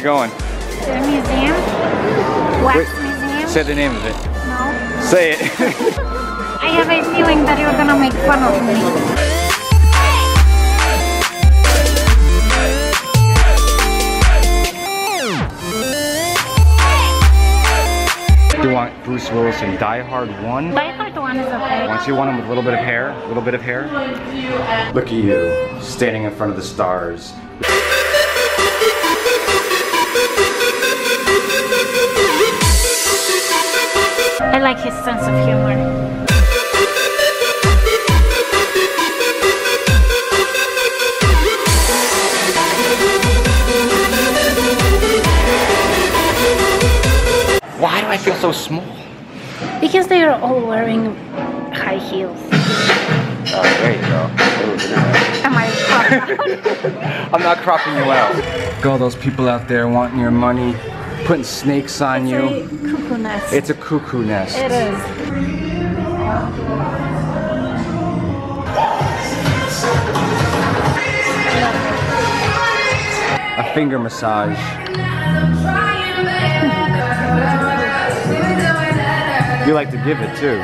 we going? To a museum. Wax museum. Say the name of it. No. Say it. I have a feeling that you're gonna make fun of me. Do you want Bruce Willis in Die Hard 1? Die Hard 1 is okay. Once you want him with a little bit of hair, a little bit of hair. Look at you, standing in front of the stars. I like his sense of humor. Why do I feel so small? Because they are all wearing high heels. Oh, there you go. Am I cropped out? I'm not cropping you out. All those people out there wanting your money, putting snakes on you. It's a cuckoo nest. It's a cuckoo nest. It is. A finger massage. You like to give it too.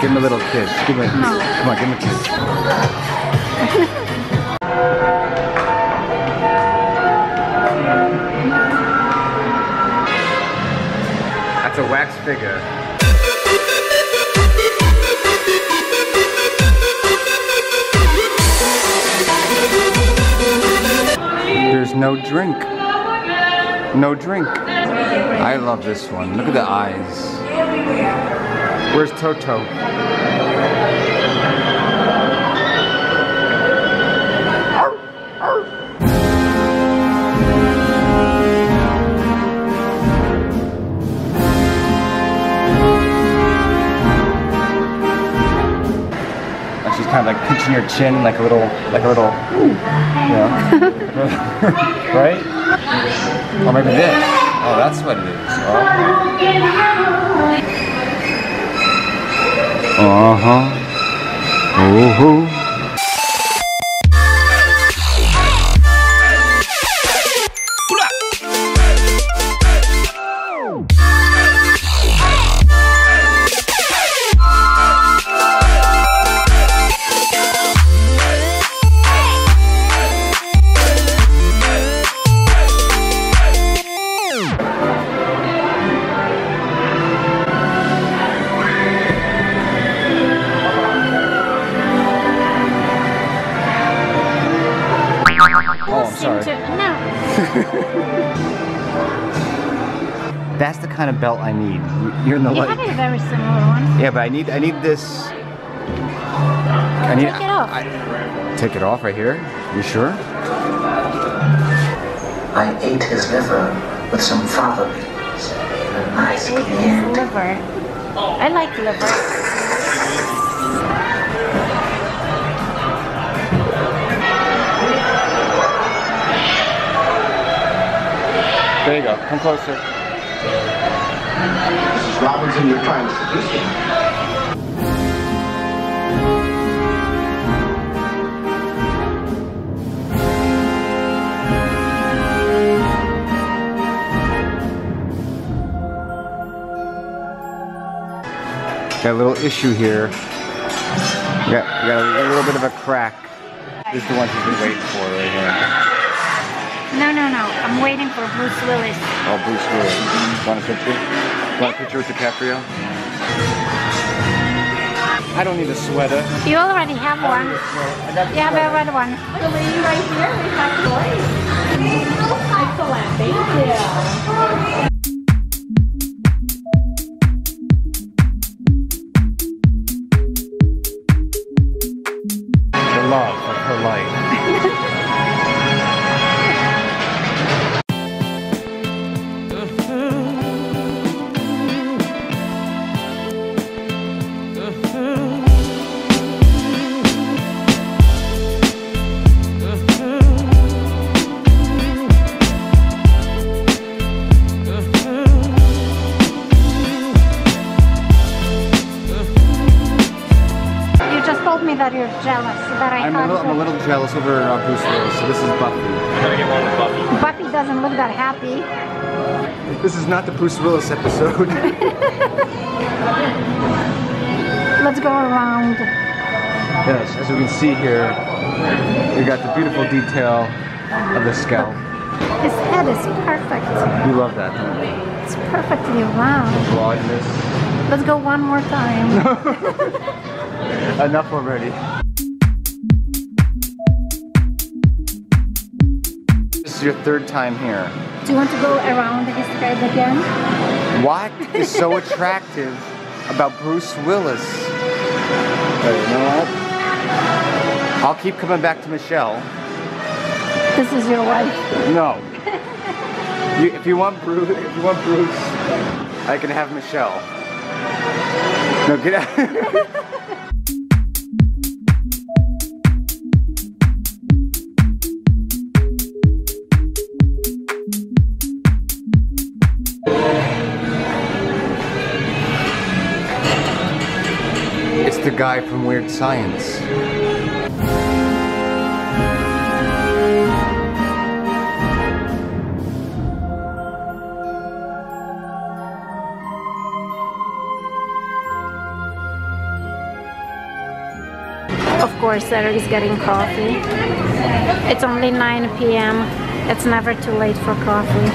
Give him a little kiss. Give him a kiss. Come on, give him a kiss. That's a wax figure. There's no drink. No drink. I love this one. Look at the eyes. Where's Toto? And she's kind of like pinching your chin, like a little, you know, right? Or maybe this. Oh, that's what it is. Oh. Uh-huh. That's the kind of belt I need. You're in the light. You have a very similar one. Yeah, but I need this. Take it off. Take it off right here. You sure? I ate his liver with some fava beans. Nice candy. Liver. I like liver. There you go. Come closer. Robinson, you're trying to seduce me. Got a little issue here. Got a little bit of a crack. This is the one you've been waiting for right here. No. I'm waiting for Bruce Willis. Oh, Bruce Willis. Want a picture? Want a picture with DiCaprio? I don't need a sweater. You already have one. You have a red one. The lady right here, we have toys. Excellent. Thank you. The love of her life. jealous that I am I'm a little jealous over Bruce Willis, so this is Buffy. I'm gonna get one with Buffy. Buffy doesn't look that happy. This is not the Bruce Willis episode. Let's go around. Yes, as you can see here, we got the beautiful detail of the scalp. His head is perfect. You love that, don't you? It's perfectly round. Broadness. Let's go one more time. Enough already. This is your third time here. Do you want to go around his head again? What is so attractive about Bruce Willis? But you know what? I'll keep coming back to Michelle. This is your wife. No. If you want Bruce, I can have Michelle. No, get out. It's the guy from Weird Science. Of course, Eric's getting coffee. It's only 9 p.m. It's never too late for coffee.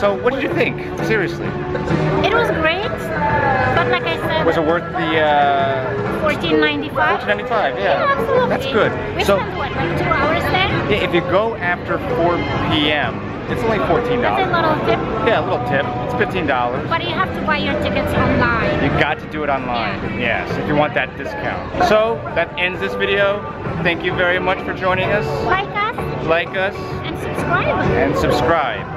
So, what did you think? Seriously. It was great, but like I said... Was it worth the... $14.95? $14.95, yeah. Yeah, absolutely. That's good. We spent, what, like 2 hours there? Yeah, if you go after 4 p.m., it's only $14. That's a little tip. Yeah, a little tip. It's $15. But you have to buy your tickets online. You got to do it online. Yeah. Yes, if you want that discount. So, that ends this video. Thank you very much for joining us. Like us. Like us. And subscribe. And subscribe.